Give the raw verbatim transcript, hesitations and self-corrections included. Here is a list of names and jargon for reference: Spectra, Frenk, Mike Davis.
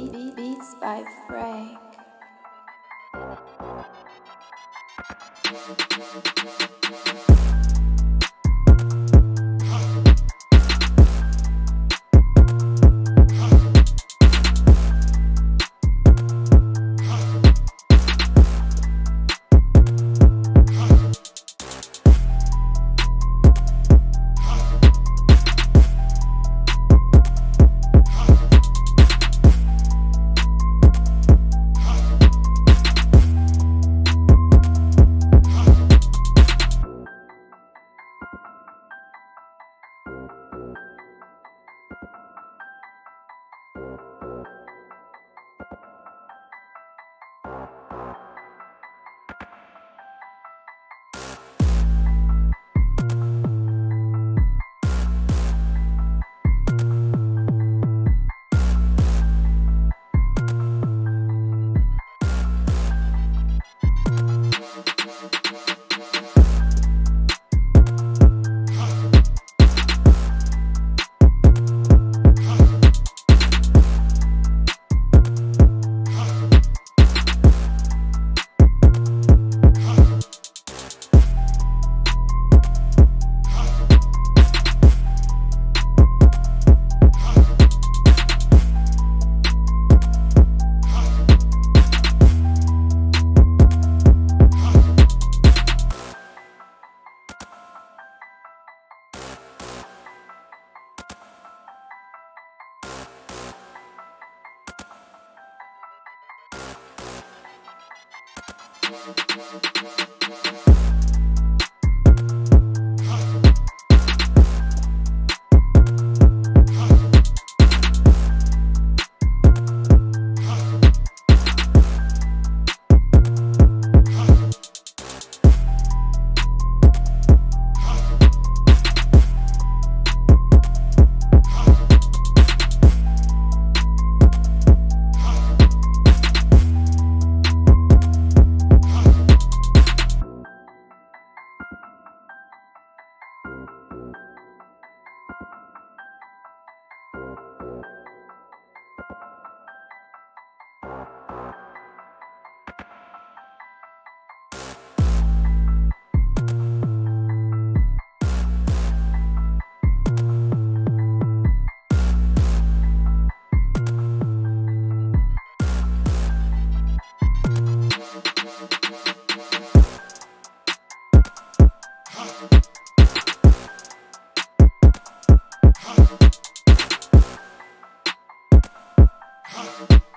Be- Be- Beats by Frenk. Huh.